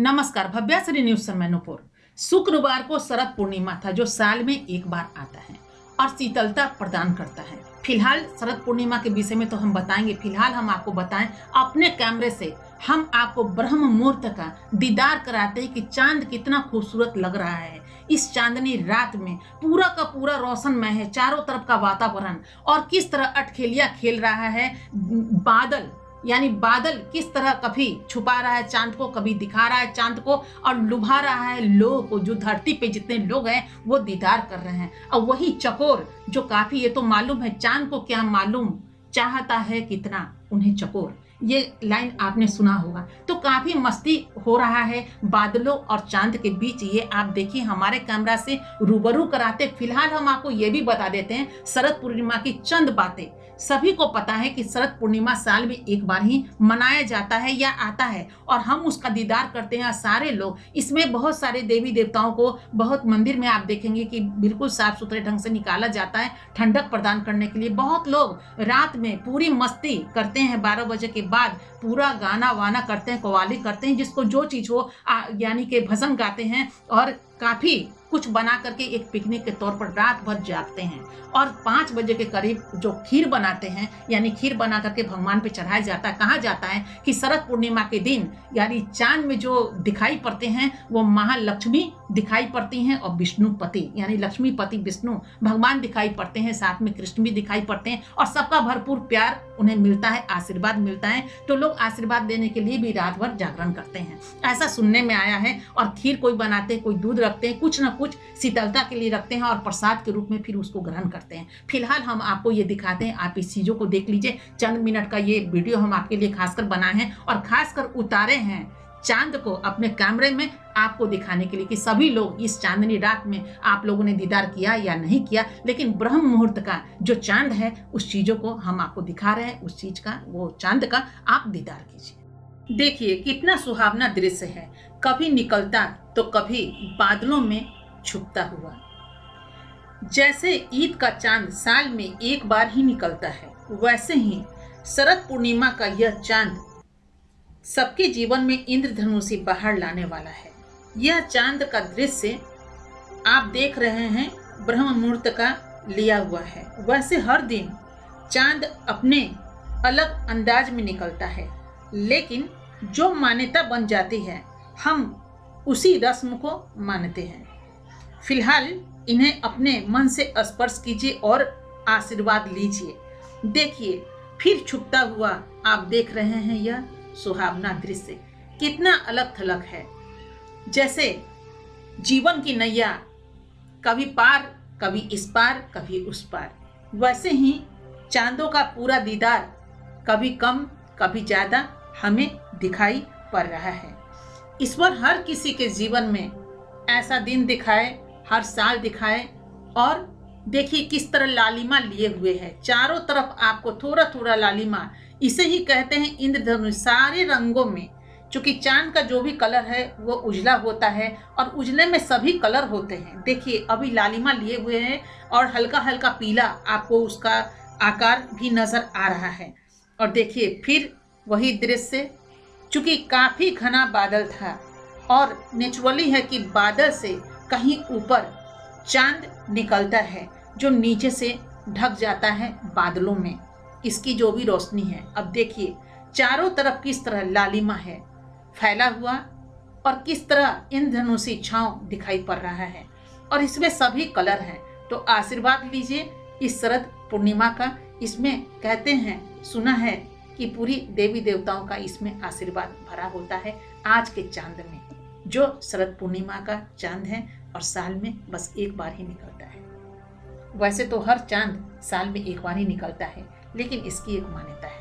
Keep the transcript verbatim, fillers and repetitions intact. नमस्कार, भव्याश्री न्यूज से मैं नूपुर। शुक्रवार को शरद पूर्णिमा था जो साल में एक बार आता है और शीतलता प्रदान करता है। फिलहाल शरद पूर्णिमा के विषय में तो हम बताएंगे, फिलहाल हम आपको बताएं अपने कैमरे से हम आपको ब्रह्म मुहूर्त का दीदार कराते हैं कि चांद कितना खूबसूरत लग रहा है। इस चांदनी रात में पूरा का पूरा रोशनमय है, चारों तरफ का वातावरण, और किस तरह अठखेलिया खेल रहा है बादल, यानी बादल किस तरह कभी छुपा रहा है चांद को, कभी दिखा रहा है चांद को और लुभा रहा है लोगों को। जो धरती पे जितने लोग हैं वो दीदार कर रहे हैं, और वही चकोर जो काफी, ये तो मालूम है चांद को क्या मालूम चाहता है कितना उन्हें चकोर, ये लाइन आपने सुना होगा। तो काफी मस्ती हो रहा है बादलों और चांद के बीच। ये आप देखिए हमारे कैमरा से रूबरू कराते। फिलहाल हम आपको ये भी बता देते हैं शरद पूर्णिमा की चंद बातें। सभी को पता है कि शरद पूर्णिमा साल में एक बार ही मनाया जाता है या आता है, और हम उसका दीदार करते हैं सारे लोग। इसमें बहुत सारे देवी देवताओं को, बहुत मंदिर में आप देखेंगे कि बिल्कुल साफ सुथरे ढंग से निकाला जाता है ठंडक प्रदान करने के लिए। बहुत लोग रात में पूरी मस्ती करते हैं, बारह बजे के बाद पूरा गाना वाना करते हैं, कव्वाली करते हैं, जिसको जो चीज़ हो यानी कि भजन गाते हैं, और काफ़ी कुछ बना करके एक पिकनिक के तौर पर रात भर जागते हैं। और पाँच बजे के करीब जो खीर बनाते हैं, यानी खीर बना करके भगवान पे चढ़ाया जाता है। कहा जाता है कि शरद पूर्णिमा के दिन यानी चांद में जो दिखाई पड़ते हैं वो महालक्ष्मी दिखाई पड़ती हैं और विष्णुपति यानी लक्ष्मीपति विष्णु भगवान दिखाई पड़ते हैं, साथ में कृष्ण भी दिखाई पड़ते हैं, और सबका भरपूर प्यार उन्हें मिलता है, आशीर्वाद मिलता है। तो लोग आशीर्वाद देने के लिए भी रात भर जागरण करते हैं, ऐसा सुनने में आया है। और खीर कोई बनाते हैं, कोई दूध रखते हैं, कुछ ना कुछ शीतलता के लिए रखते हैं और प्रसाद के रूप में फिर उसको ग्रहण करते हैं। फिलहाल हम आपको ये दिखाते हैं, आप इस चीज़ों को देख लीजिए। चंद मिनट का ये वीडियो हम आपके लिए खासकर बनाए हैं और खासकर उतारे हैं चांद को अपने कैमरे में आपको दिखाने के लिए कि सभी लोग इस चांदनी रात में आप लोगों ने दीदार किया या नहीं किया, लेकिन ब्रह्म मुहूर्त का जो चांद है उस चीज़ों को हम आपको दिखा रहे हैं। उस चीज़ का, वो चांद का आप दीदार कीजिए। देखिए कितना सुहावना दृश्य है, कभी निकलता तो कभी बादलों में छुपता हुआ। जैसे ईद का चांद साल में एक बार ही निकलता है, वैसे ही शरद पूर्णिमा का यह चांद सबके जीवन में इंद्रधनुषी बाहर लाने वाला है। यह चांद का दृश्य आप देख रहे हैं ब्रह्म मुहूर्त का लिया हुआ है। वैसे हर दिन चांद अपने अलग अंदाज में निकलता है, लेकिन जो मान्यता बन जाती है हम उसी रस्म को मानते हैं। फिलहाल इन्हें अपने मन से स्पर्श कीजिए और आशीर्वाद लीजिए। देखिए फिर छुपता हुआ आप देख रहे हैं यह सुहावना दृश्य, कितना अलग थलग है। जैसे जीवन की नैया कभी पार, कभी इस पार, कभी उस पार, वैसे ही चांदों का पूरा दीदार कभी कम कभी ज़्यादा हमें दिखाई पड़ रहा है। ईश्वर हर किसी के जीवन में ऐसा दिन दिखाए, हर साल दिखाए। और देखिए किस तरह लालिमा लिए हुए है, चारों तरफ आपको थोड़ा थोड़ा लालिमा, इसे ही कहते हैं इंद्रधनुष। सारे रंगों में, चूँकि चांद का जो भी कलर है वो उजला होता है और उजले में सभी कलर होते हैं। देखिए अभी लालिमा लिए हुए हैं और हल्का हल्का पीला आपको उसका आकार भी नज़र आ रहा है। और देखिए फिर वही दृश्य, चूँकि काफ़ी घना बादल था और नेचुरली है कि बादल से कहीं ऊपर चांद निकलता है जो नीचे से ढक जाता है बादलों में, इसकी जो भी रोशनी है। अब देखिए चारों तरफ किस तरह लालिमा है फैला हुआ और किस तरह इंद्रधनुषी छांव दिखाई पड़ रहा है, और इसमें सभी कलर हैं। तो आशीर्वाद लीजिए इस शरद पूर्णिमा का। इसमें कहते हैं, सुना है कि पूरी देवी देवताओं का इसमें आशीर्वाद भरा होता है आज के चांद में, जो शरद पूर्णिमा का चांद है और साल में बस एक बार ही निकलता है। वैसे तो हर चांद साल में एक बार ही निकलता है, लेकिन इसकी एक मान्यता है।